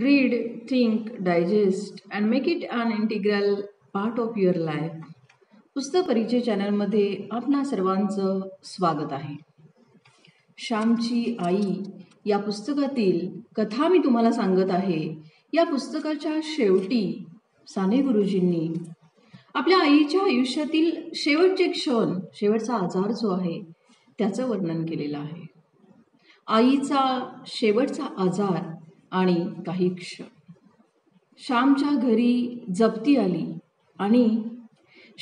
Read, think, digest and make it an integral part of your life. पुस्तक परिचय चॅनलमध्ये आपणा सर्वांचं स्वागत आहे. श्यामची आई या पुस्तकातील कथा मी तुम्हाला सांगत आहे. या पुस्तकाच्या शेवटी साने गुरुजींनी आपल्या आईच्या आयुष्यातील शेवटचे क्षण, शेवटचा आजार जो आहे त्याचं वर्णन केलेलं आहे. आईचा शेवटचा आजार आणि काही क्षण. श्यामच्या घरी जप्ती आली आणि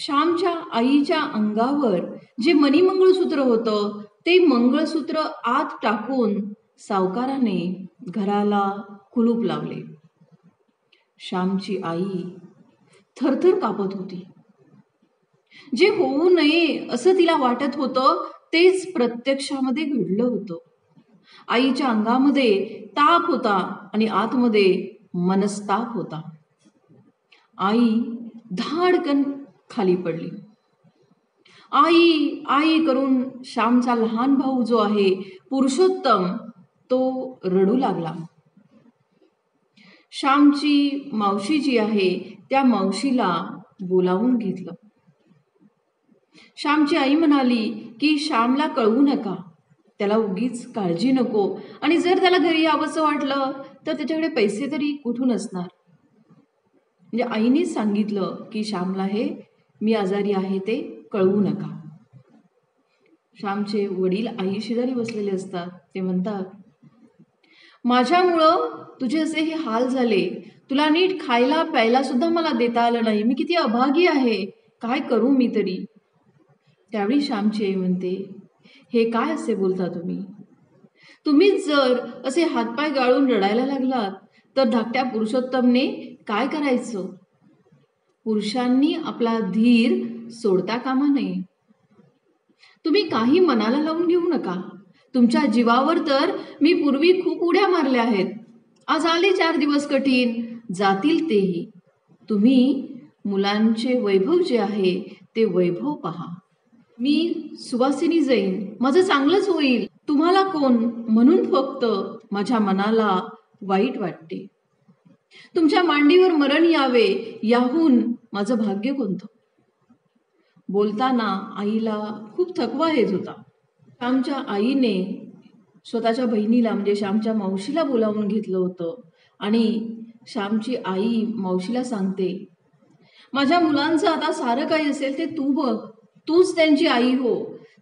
श्यामच्या आईच्या अंगावर जे मणी मंगळसूत्र होतं ते मंगळसूत्र आत टाकून सावकाराने घराला कुलूप लावले. श्यामची आई थरथर कापत होती. जे होऊ नये असं तिला वाटत होतं तेच प्रत्यक्षामध्ये घडलं होतं. आईच्या अंगामध्ये ताप होता आणि आतमध्ये मनस्ताप होता. आई धाडकन खाली पडली. आई आई करून श्यामचा लहान भाऊ जो आहे पुरुषोत्तम तो रडू लागला. श्यामची मावशी जी आहे त्या मावशीला बोलावून घेतलं. श्यामची आई म्हणाली की श्यामला कळवू नका, त्याला उगीच काळजी नको आणि जर त्याला घरी यावंसं वाटलं तर त्याच्याकडे पैसे तरी कुठून असणार. म्हणजे आईने सांगितलं की श्यामला हे मी आजारी आहे ते कळवू नका. श्यामचे वडील आई शेजारी बसलेले असतात. ते म्हणतात माझ्यामुळं तुझे असे हे हाल झाले, तुला नीट खायला प्यायला सुद्धा मला देता आलं नाही, मी किती अभागी आहे, काय करू मी तरी. त्यावेळी श्यामची आई म्हणते हे काय असे बोलता तुम्ही, तुम्हीच जर असे हातपाय गाळून रडायला लागलात तर धाकट्या पुरुषोत्तमने काय करायचं. पुरुषांनी आपला धीर सोडता कामा नये. तुम्ही काही मनाला लावून घेऊ नका. तुमच्या जीवावर तर मी पूर्वी खूप उड्या मारल्या आहेत. आज आले 4 दिवस कठीण, जातील तेही. तुम्ही मुलांचे वैभव जे आहे ते वैभव पहा. मी सुवासिनी जाईन, माझं चांगलंच होईल, तुम्हाला कोण म्हणून फक्त माझ्या मनाला वाईट वाटते. तुमच्या मांडीवर मरण यावे याहून माझं भाग्य कोणतं. बोलताना आईला खूप थकवा येत होता. श्यामच्या आईने स्वतःच्या बहिणीला म्हणजे श्यामच्या मावशीला बोलावून घेतलं होतं आणि श्यामची आई मावशीला सांगते माझ्या मुलांचं आता सारं काही असेल ते तू बघ, तूच त्यांची आई हो.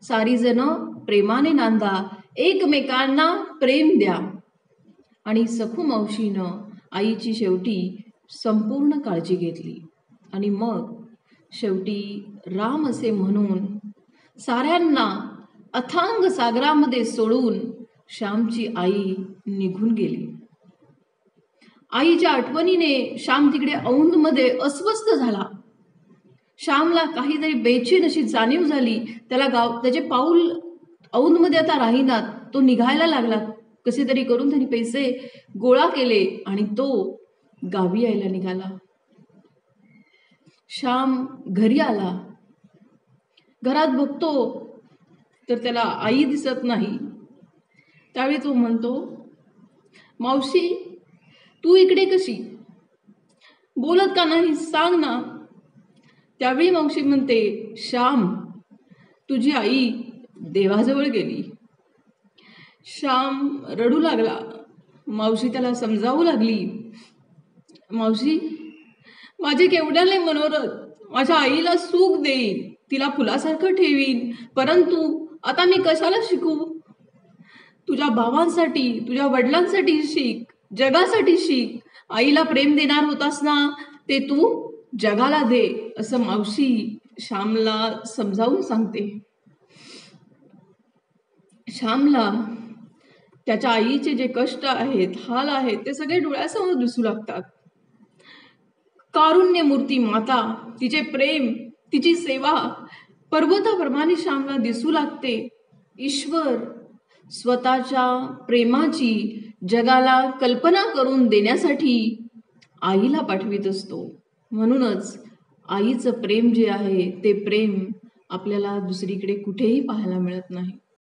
सारी जण प्रेमाने नांदा, एकमेकांना प्रेम द्या. आणि सखू मावशीनं आईची शेवटी संपूर्ण काळजी घेतली आणि मग शेवटी राम असे म्हणून साऱ्यांना अथांग सागरामध्ये सोडून श्यामची आई निघून गेली. आईच्या आठवणीने श्याम तिकडे औंधमध्ये अस्वस्थ झाला. श्यामला काहीतरी बेचैन अशी जाणीव झाली. त्याला त्याचे पाऊल औंधमध्ये आता राहीनात, तो निघायला लागला. कसे तरी करून त्यांनी पैसे गोळा केले आणि तो गावी यायला निघाला. श्याम घरी आला. घरात बघतो तर त्याला आई दिसत नाही. त्यावेळी तो म्हणतो मावशी तू इकडे कशी, बोलत का नाही, सांग ना. त्यावेळी मावशी म्हणते श्याम तुझी आई देवाजवळ गेली. श्याम रडू लागला. मावशी त्याला समजावू लागली मावशी माझे केवढ्याले मनोरथ, माझ्या आईला सुख देईन, तिला फुलासारखं ठेवीन, परंतु आता मी कशाला शिकू. तुझ्या भावांसाठी तुझ्या वडिलांसाठी शिक, जगासाठी शिक. आईला प्रेम देणार होतास ना ते तू जगाला दे, असं मावशी श्यामला समजावून सांगते. श्यामला त्याच्या आईचे जे कष्ट आहेत, हाल आहेत ते सगळे डोळ्यासमोर दिसू लागतात. कारुण्यमूर्ती माता, तिचे प्रेम, तिची सेवा पर्वताप्रमाणे श्यामला दिसू लागते. ईश्वर स्वतःच्या प्रेमाची जगाला कल्पना करून देण्यासाठी आईला पाठवित असतो. म्हणूनच आईचं प्रेम जे आहे ते प्रेम आपल्याला दुसरीकडे कुठेही पाहायला मिळत नाही.